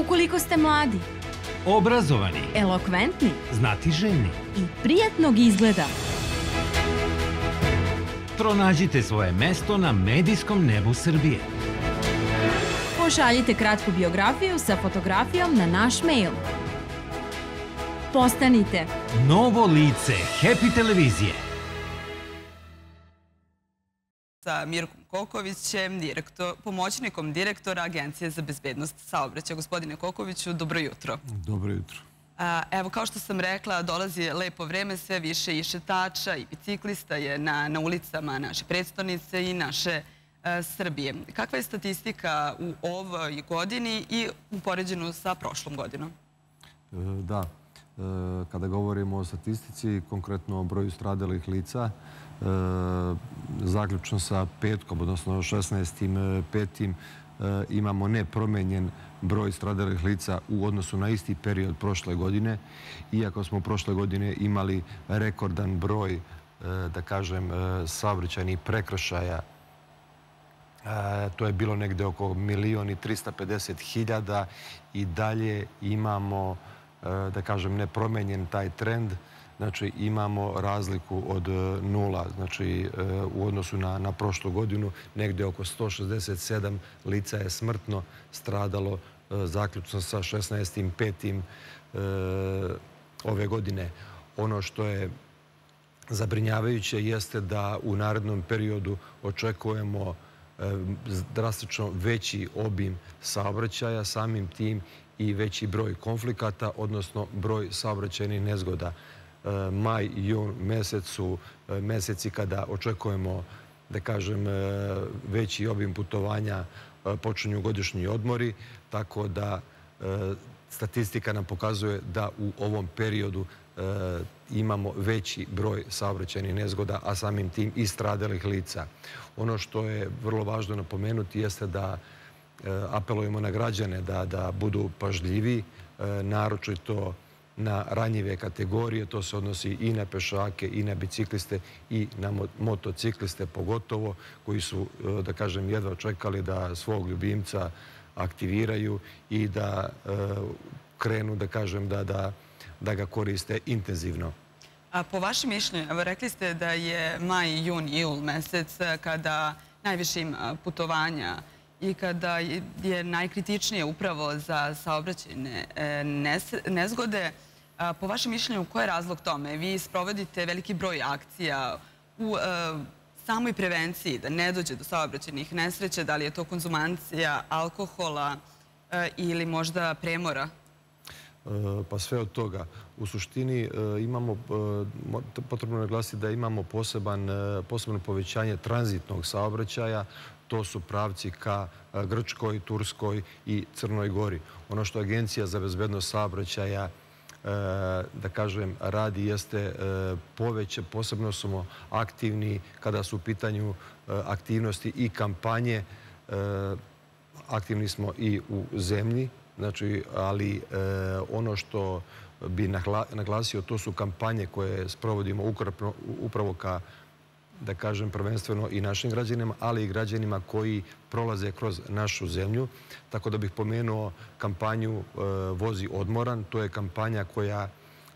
ukoliko ste mladi, obrazovani, elokventni, znatiželjni i prijatnog izgleda. Pronađite svoje mesto na medijskom nebu Srbije. Pošaljite kratku biografiju sa fotografijom na naš mail. Postanite novo lice Happy Televizije. Sa Mirkom Kokovićem, pomoćnikom direktora Agencije za bezbednost saobraćaja. Gospodine Kokoviću, dobro jutro. Dobro jutro. Evo, kao što sam rekla, dolazi lepo vreme, sve više i šetača i biciklista je na ulicama naše prestonice i naše Srbije. Kakva je statistika u ovoj godini i u poređenju sa prošlom godinom? Da, kada govorimo o statistici, konkretno o broju stradalih lica, zaključno sa petkom, odnosno 16.5. imamo nepromenjen broj stradalih lica u odnosu na isti period prošle godine. Iako smo prošle godine imali rekordan broj, da kažem, saobraćajnih prekršaja, to je bilo negde oko 1.350.000 i dalje imamo, da kažem, nepromenjen taj trend. Znači, imamo razliku od nula, znači u odnosu na prošlu godinu, negde oko 167 lica je smrtno stradalo, zaključno sa 16.5. ove godine. Ono što je zabrinjavajuće jeste da u narednom periodu očekujemo drastično veći obim saobraćaja, samim tim i veći broj konflikata, odnosno broj saobraćajnih nezgoda. Maj i jun mesec su meseci kada očekujemo, da kažem, veći obim putovanja, počinju godišnji odmori, tako da statistika nam pokazuje da u ovom periodu imamo veći broj saobraćajnih nezgoda, a samim tim i stradalih lica. Ono što je vrlo važno napomenuti jeste da apelujemo na građane da budu pažljivi, naročito na ranjive kategorije, to se odnosi i na pešake, i na bicikliste, i na motocikliste pogotovo, koji su, da kažem, jedva čekali da svog ljubimca aktiviraju i da krenu, da kažem, da ga koriste intenzivno. A po vašem mišljenju, rekli ste da je maj, jun i jul mesec kada najviše ima putovanja i kada je najkritičnije upravo za saobraćajne nezgode. Po vašem mišljenju, koji je razlog tome? Vi sprovodite veliki broj akcija u samoj prevenciji, da ne dođe do saobraćajnih nesreće, da li je to konzumacija alkohola ili možda premora? Pa sve od toga. U suštini potrebno je naglasiti da imamo posebno povećanje tranzitnog saobraćaja. To su pravci ka Grčkoj, Turskoj i Crnoj Gori. Ono što Agencija za bezbednost saobraćaja, da kažem, radi jeste poveće. Posebno smo aktivni kada su u pitanju aktivnosti i kampanje. Aktivni smo i u zemlji, znači, ali ono što bi naglasio, to su kampanje koje sprovodimo upravo ka, da kažem, prvenstveno i našim građanima, ali i građanima koji prolaze kroz našu zemlju. Tako da bih pomenuo kampanju Vozi odmoran. To je kampanja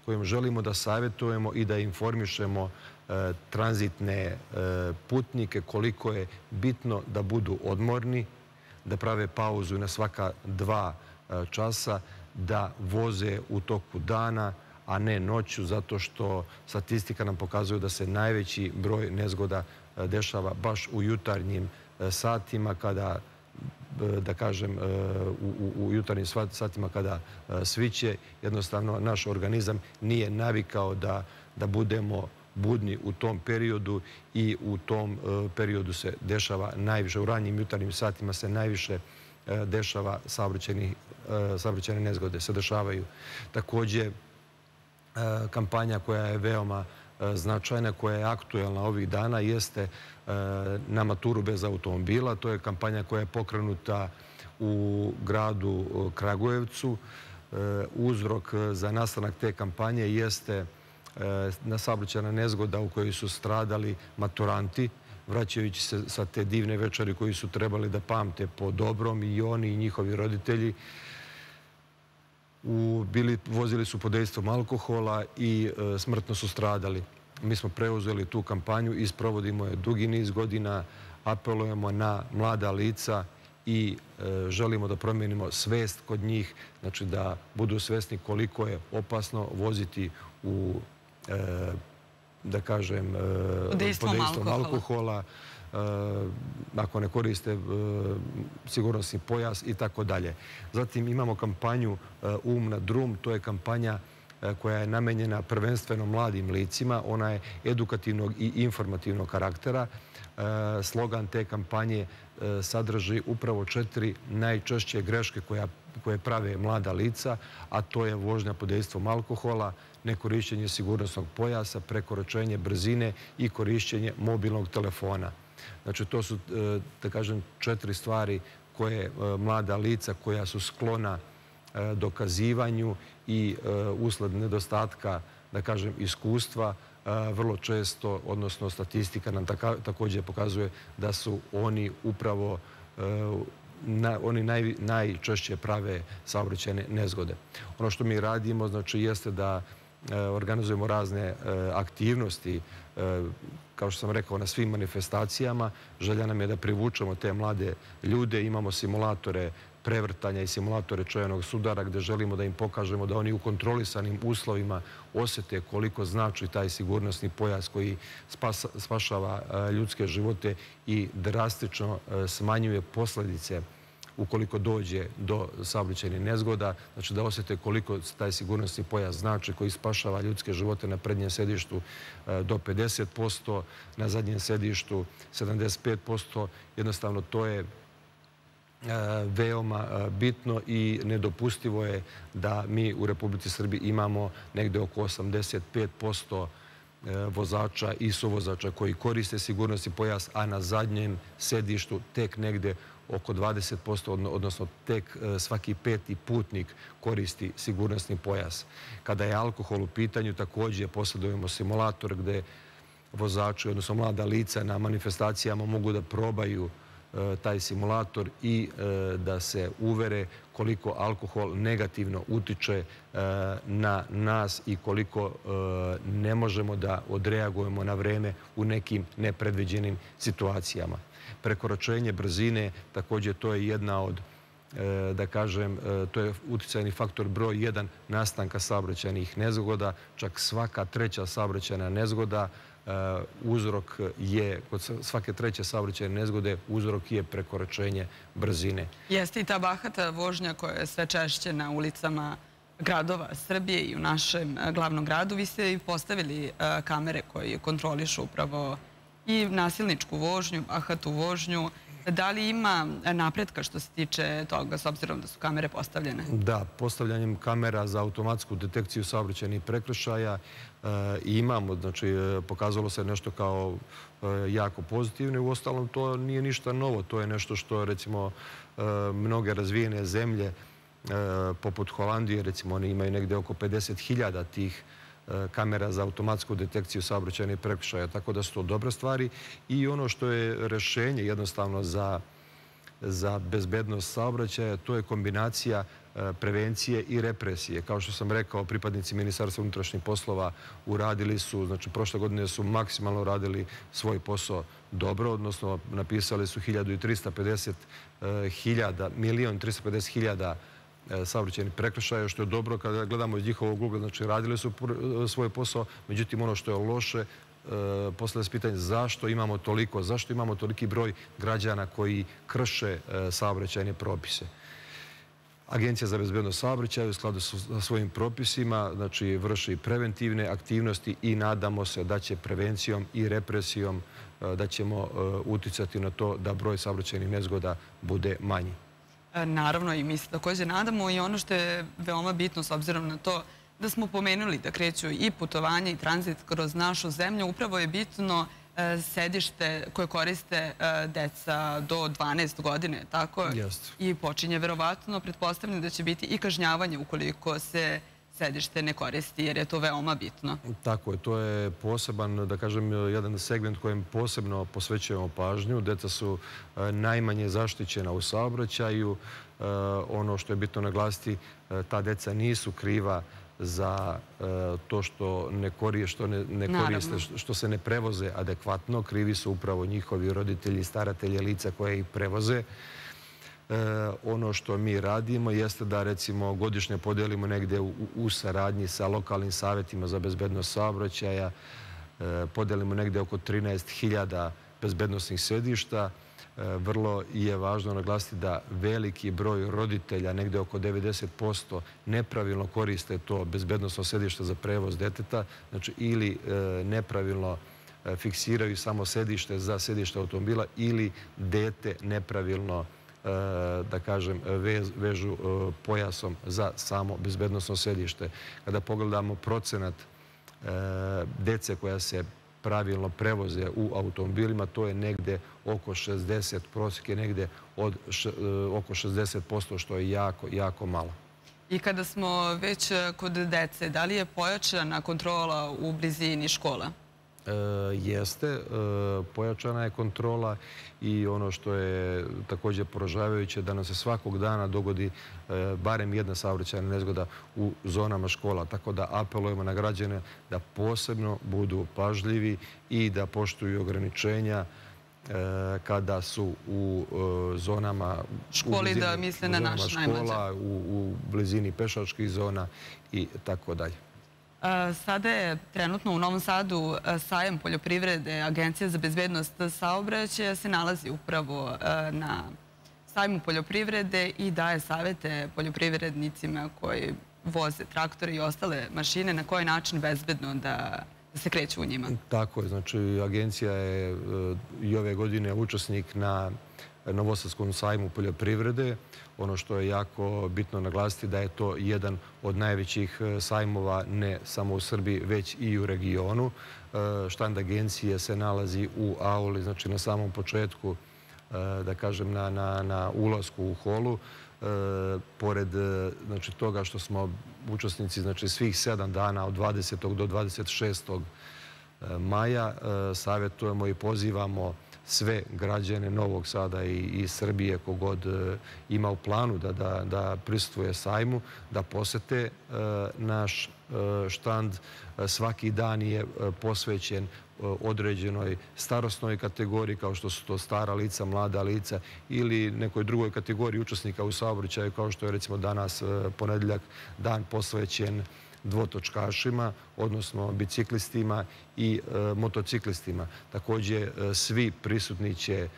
kojom želimo da savjetujemo i da informišemo tranzitne putnike koliko je bitno da budu odmorni, da prave pauzu na svaka 2 časa, da voze u toku dana, a ne noću, zato što statistika nam pokazuje da se najveći broj nezgoda dešava baš u jutarnjim satima kada, da kažem, u jutarnjim satima kada sviće. Jednostavno, naš organizam nije navikao da budemo budni u tom periodu i u tom periodu se dešava najviše, u ranjim jutarnjim satima se najviše dešava saobraćajne nezgode, se dešavaju. Također, kampanja koja je veoma značajna, koja je aktuelna ovih dana, jeste Na maturu bez automobila. To je kampanja koja je pokrenuta u gradu Kragujevcu. Uzrok za nastanak te kampanje jeste saobraćajna nezgoda u kojoj su stradali maturanti, vraćajući se sa te divne večeri koji su trebali da pamte po dobrom, i oni i njihovi roditelji. vozili su pod dejstvom alkohola i smrtno su stradali. Mi smo preuzeli tu kampanju i sprovodimo je dugi niz godina, apelujemo na mlada lica i želimo da promijenimo svest kod njih, znači da budu svesni koliko je opasno voziti u, da kažem, pod dejstvom alkohola, ako ne koriste sigurnosni pojas i tako dalje. Zatim imamo kampanju Um na drum, to je kampanja koja je namenjena prvenstveno mladim licima. Ona je edukativnog i informativnog karaktera. Slogan te kampanje sadrži upravo 4 najčešće greške koje prave mlada lica, a to je vožnja pod dejstvom alkohola, nekorišćenje sigurnosnog pojasa, prekoračenje brzine i korišćenje mobilnog telefona. Znači, to su, da kažem, 4 stvari koje mlada lica koja su sklona dokazivanju i usled nedostatka, da kažem, iskustva, vrlo često, odnosno statistika nam također pokazuje da su oni upravo najčešće prave saobraćajne nezgode. Ono što mi radimo, znači, jeste da organizujemo razne aktivnosti, kao što sam rekao, na svim manifestacijama. Želja nam je da privučemo te mlade ljude. Imamo simulatore prevrtanja i simulatore čojanog sudara gdje želimo da im pokažemo da oni u kontrolisanim uslovima osjete koliko znači taj sigurnosni pojas koji spašava ljudske živote i drastično smanjuje posljedice ukoliko dođe do saobraćajnih nezgoda, znači da osjete koliko taj sigurnosni pojas znači koji spašava ljudske živote na prednjem sedištu do 50%, na zadnjem sedištu 75%. Jednostavno, to je veoma bitno i nedopustivo je da mi u Republici Srbiji imamo negde oko 85% vozača i suvozača koji koriste sigurnosni pojas, a na zadnjem sedištu tek negde oko 20%, odnosno tek svaki 5. putnik koristi sigurnosni pojas. Kada je alkohol u pitanju, također posjedujemo simulator gde vozači, odnosno mlada lica na manifestacijama mogu da probaju taj simulator i da se uvere koliko alkohol negativno utiče na nas i koliko ne možemo da odreagujemo na vreme u nekim nepredviđenim situacijama. Prekoračenje brzine, također, to je jedna od, da kažem, to je uticajni faktor broj 1 nastanka saobraćajnih nezgoda. Čak svaka 3. saobraćajna nezgoda, uzrok je, kod svake 3. saobraćajne nezgode, uzrok je prekoračenje brzine. Jeste i ta bahata vožnja koja je sve češće na ulicama gradova Srbije i u našem glavnom gradu. Vi ste i postavili kamere koje kontrolišu upravo i nasilničku vožnju, bahatu vožnju. Da li ima napretka što se tiče toga, s obzirom da su kamere postavljene? Da, postavljanjem kamera za automatsku detekciju saobraćajnih prekršaja imamo, znači, pokazalo se nešto kao jako pozitivno i u ostalom to nije ništa novo. To je nešto što, recimo, mnoge razvijene zemlje, poput Holandije, recimo, oni imaju negde oko 50.000 tih kamera za automatsku detekciju saobraćajnih prekršaja, tako da su to dobre stvari. I ono što je rješenje jednostavno za bezbednost saobraćaja, to je kombinacija prevencije i represije. Kao što sam rekao, pripadnici Ministarstva unutrašnjih poslova uradili su, znači prošle godine su maksimalno uradili svoj posao dobro, odnosno napisali su 1.350.000 saobraćajnih prekršaja, što je dobro kada gledamo iz njihovog ugla, znači radili su svoj posao. Međutim, ono što je loše, postavlja se pitanje zašto imamo toliko, zašto imamo toliki broj građana koji krše saobraćajne propise. Agencija za bezbednost saobraćaja u skladu sa svojim propisima, znači, vrši preventivne aktivnosti i nadamo se da će prevencijom i represijom da ćemo uticati na to da broj saobraćajnih nezgoda bude manji. Naravno, i mi se također nadamo, i ono što je veoma bitno s obzirom na to da smo pomenuli da kreću i putovanje i tranzit kroz našu zemlju, upravo je bitno sedište koje koriste deca do 12 godine, tako? I počinje, verovatno, pretpostavljeno da će biti i kažnjavanje ukoliko se sedište ne koristi, jer je to veoma bitno. Tako je, to je poseban, da kažem, jedan segment kojem posebno posvećujemo pažnju. Deca su najmanje zaštićena u saobraćaju. Ono što je bitno naglasiti, ta deca nisu kriva za to što ne koriste, što se ne prevoze adekvatno. Krivi su upravo njihovi roditelji, staratelji, lica koje ih prevoze. Ono što mi radimo jeste da, recimo, godišnje podelimo negde u saradnji sa lokalnim savjetima za bezbednost saobraćaja. Podelimo negde oko 13.000 bezbednosnih sedišta. Vrlo je važno naglasiti da veliki broj roditelja, negde oko 90%, nepravilno koriste to bezbednosno sedište za prevoz deteta, znači ili nepravilno fiksiraju samo sedište za sedište automobila ili dete nepravilno, da kažem, vežu pojasom za samo bezbednosno sedište. Kada pogledamo procenat dece koja se pravilno prevoze u automobilima, to je negde oko 60%, prosjek je negde oko 60%, što je jako, jako malo. I kada smo već kod dece, da li je pojačana kontrola u blizini škola? Jeste, pojačana je kontrola i ono što je također poražavajuće, da nam se svakog dana dogodi barem jedna saobraćajna nezgoda u zonama škola. Tako da apelujemo na građane da posebno budu pažljivi i da poštuju ograničenja kada su u zonama školi, da misle na naš najmlađe, u blizini pešačkih zona i tako dalje. Sada je trenutno u Novom Sadu Sajam poljoprivrede. Agencija za bezbednost saobraćaja se nalazi upravo na Sajmu poljoprivrede i daje savete poljoprivrednicima koji voze traktore i ostale mašine na koji način bezbedno da se kreću u njima. Tako je, znači agencija je i ove godine učesnik na Novosadskom sajmu poljoprivrede. Ono što je jako bitno naglasiti, da je to jedan od najvećih sajmova, ne samo u Srbiji, već i u regionu. Štand agencije se nalazi u auli, znači na samom početku, da kažem, na ulasku u holu. Pored toga što smo učesnici svih 7 dana, od 20. do 26. maja, savjetujemo i pozivamo sve građane Novog Sada i Srbije, kogod ima u planu da prisustuje sajmu, da posete naš štand. Svaki dan je posvećen određenoj starosnoj kategoriji, kao što su to stara lica, mlada lica ili nekoj drugoj kategoriji učesnika u saobraćaju, kao što je, recimo, danas ponedeljak dan posvećen dvotočkašima, odnosno biciklistima i motociklistima. Također, svi prisutni će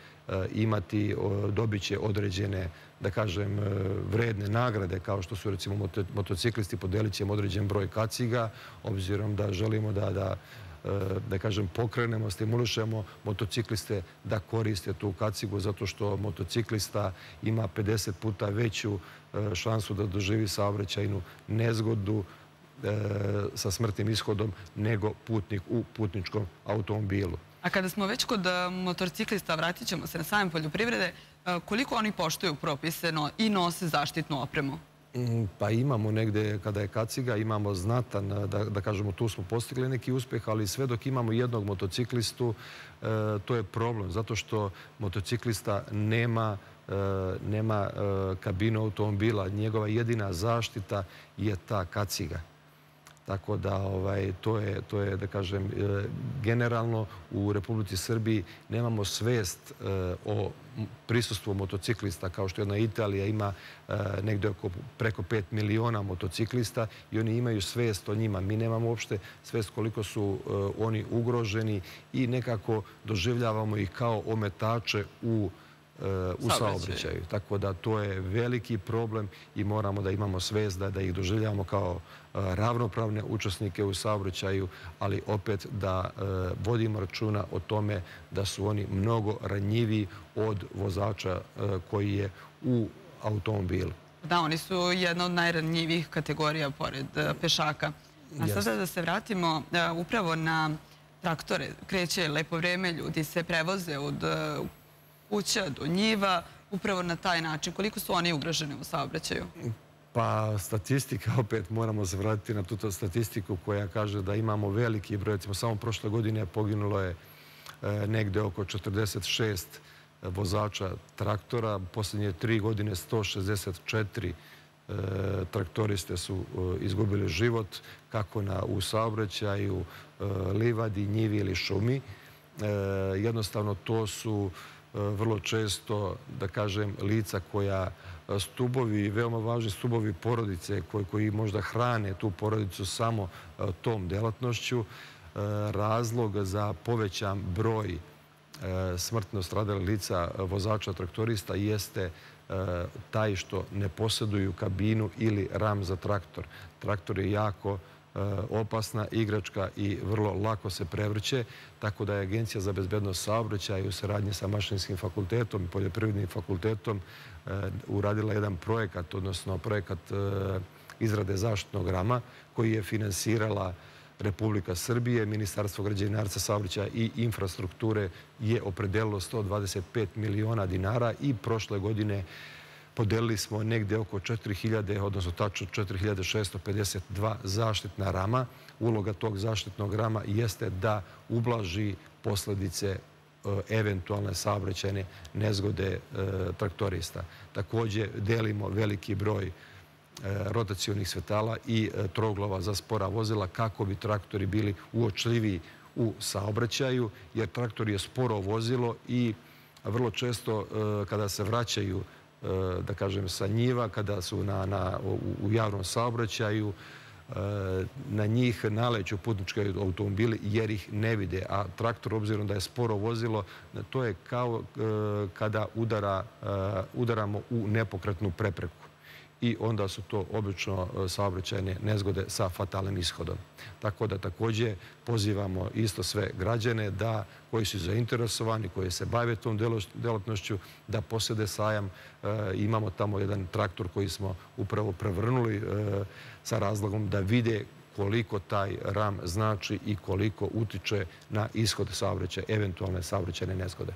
imati, dobit će određene, da kažem, vredne nagrade, kao što su, recimo, motociklisti, podelit ćemo određen broj kaciga, obzirom da želimo da kažem, pokrenemo, stimulišemo motocikliste da koriste tu kacigu, zato što motociklista ima 50 puta veću šansu da doživi saobraćajnu nezgodu sa smrtnim ishodom nego putnik u putničkom automobilu. A kada smo već kod motociklista, vratit ćemo se na Sajam poljoprivrede, koliko oni poštuju propise i nose zaštitnu opremu? Pa imamo negde, kada je kaciga, imamo znatan, da kažemo, tu smo postigli neki uspeh, ali sve dok imamo jednog motociklistu, to je problem, zato što motociklista nema kabinu automobila. Njegova jedina zaštita je ta kaciga. Tako da to je, da kažem, generalno u Republici Srbiji nemamo svest o prisustvu motociklista, kao što jedna Italija ima negde preko 5 miliona motociklista i oni imaju svest o njima. Mi nemamo uopšte svest koliko su oni ugroženi i nekako doživljavamo ih kao ometače u saobraćaju. Tako da to je veliki problem i moramo da imamo svest da ih doživljavamo kao ravnopravne učesnike u saobraćaju, ali opet da vodimo računa o tome da su oni mnogo ranjiviji od vozača koji je u automobilu. Da, oni su jedna od najranjivijih kategorija pored pešaka. A sada da se vratimo upravo na traktore. Kreće lepo vreme, ljudi se prevoze od kuća do njiva, upravo na taj način. Koliko su oni ugroženi u saobraćaju? Pa statistika, opet moramo se vratiti na tu statistiku koja kaže da imamo veliki broj, recimo samo prošle godine poginulo je negde oko 46 vozača traktora, posljednje 3 godine 164 traktoriste su izgubili život, kako u saobraćaju, livadi, njivi ili šumi. Jednostavno to su vrlo često, da kažem, lica koja stubovi, veoma važni stubovi porodice koji možda hrane tu porodicu samo tom delatnošću. Razlog za povećan broj smrtno stradalih lica vozača traktorista jeste taj što ne posjeduju kabinu ili ram za traktor. Traktor je jako opasna igračka i vrlo lako se prevrće, tako da je Agencija za bezbednost saobraćaja u saradnji sa Mašinskim fakultetom i Poljoprivrednim fakultetom uradila jedan projekat, odnosno projekat izrade zaštitnog rama koji je finansirala Republika Srbije. Ministarstvo građevinarstva, saobraćaja i infrastrukture je opredelilo 125 miliona dinara i prošle godine podelili smo negde oko 4.000, odnosno tačno 4.652 zaštitna rama. Uloga tog zaštitnog rama jeste da ublaži posljedice eventualne saobraćajne nezgode traktorista. Također delimo veliki broj rotacionih svetala i troglova za spora vozila kako bi traktori bili uočljiviji u saobraćaju, jer traktor je sporo vozilo i vrlo često kada se vraćaju, da kažem, sa njiva, kada su u javnom saobraćaju, na njih naleću putnički automobili jer ih ne vide, a traktor, obzirom da je sporo vozilo, to je kao kada udaramo u nepokretnu prepreku. I onda su to obično saobraćajne nezgode sa fatalnim ishodom. Tako da također pozivamo isto sve građane koji su zainteresovani, koji se bave tom delatnošću, da posjede sajam. Imamo tamo jedan traktor koji smo upravo prevrnuli sa razlogom da vide koliko taj ram znači i koliko utiče na ishod saobraćaja, eventualne saobraćajne nezgode.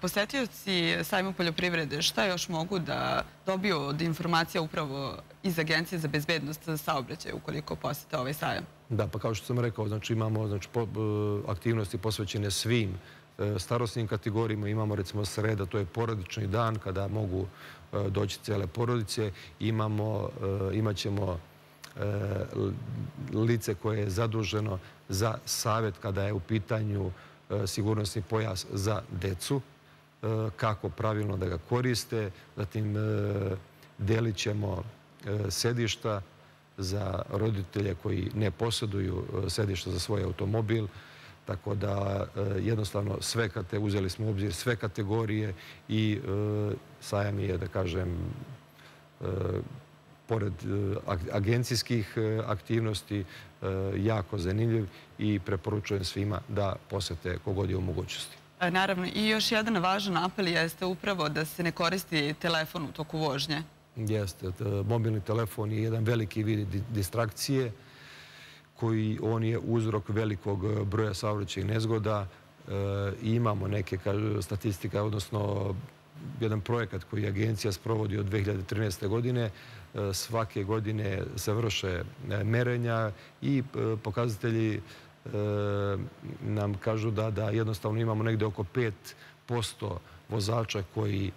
Posetioci sajma poljoprivrede, šta još mogu da dobiju od informacija upravo iz Agencije za bezbednost saobraćaja ukoliko posete ovaj sajam? Da, pa kao što sam rekao, imamo aktivnosti posvećene svim starosnim kategorijima. Imamo recimo sreda, to je porodični dan kada mogu doći cele porodice. Imaćemo lice koje je zaduženo za savjet kada je u pitanju sigurnosni pojas za decu, kako pravilno da ga koriste. Zatim delit ćemo sedišta za roditelje koji ne posjeduju sedišta za svoj automobil. Tako da jednostavno uzeli smo u obzir sve kategorije i sajam je, da kažem, pored agencijskih aktivnosti, jako zanimljiv i preporučujem svima da posete kogod je u mogućnosti. Naravno, i još jedan važan apel jeste upravo da se ne koristi telefon u toku vožnje. Jeste, mobilni telefon je jedan veliki vid distrakcije koji on je uzrok velikog broja saobraćajnih nezgoda. Imamo neke statistike, odnosno jedan projekat koji agencija sprovodi od 2013. godine. Svake godine se vrše merenja i pokazatelji nam kažu da jednostavno imamo negde oko 5% vozača koji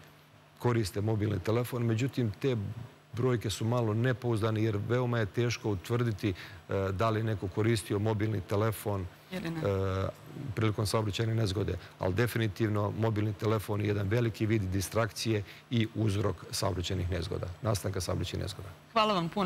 koriste mobilni telefon. Međutim, te brojke su malo nepouzdane jer veoma je teško utvrditi da li neko koristio mobilni telefon prilikom saobraćajne nezgode. Ali definitivno mobilni telefon je jedan veliki vid distrakcije i uzrok saobraćajnih nezgoda, nastanka saobraćajnih nezgoda. Hvala vam puno.